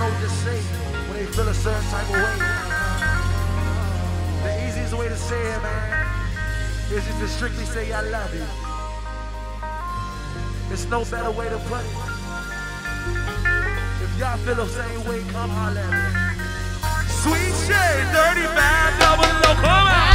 know what to say when they feel a certain type of way. The easiest way to say it, man, is just to strictly say I love you. There's no better way to put it. If y'all feel the same way, come holler at me. Sweet shade, 35 double O, come out.